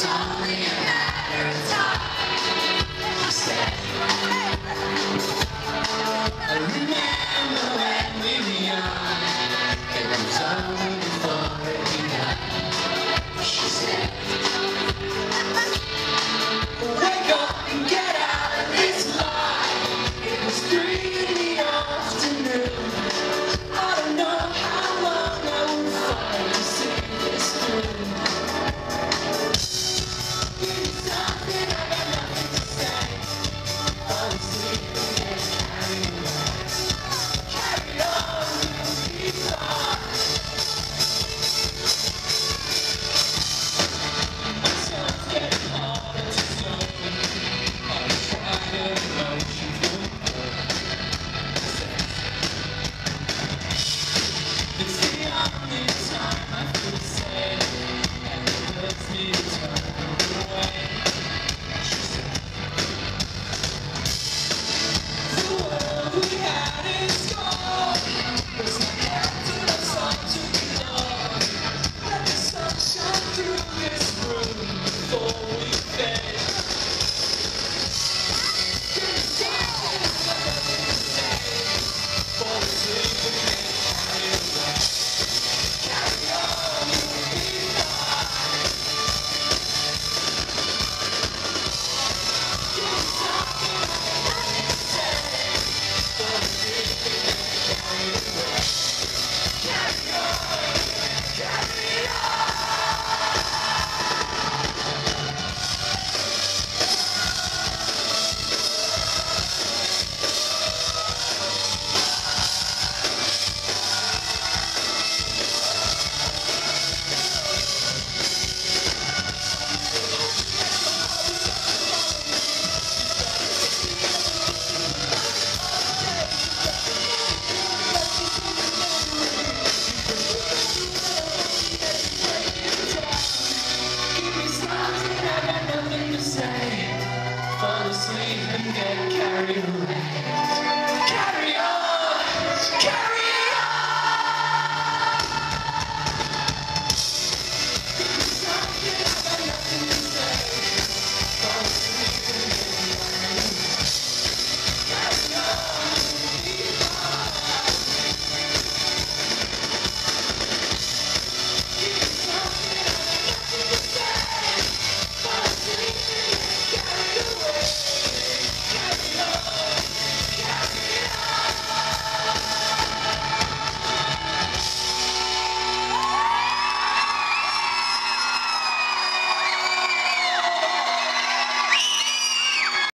I remember when we were young.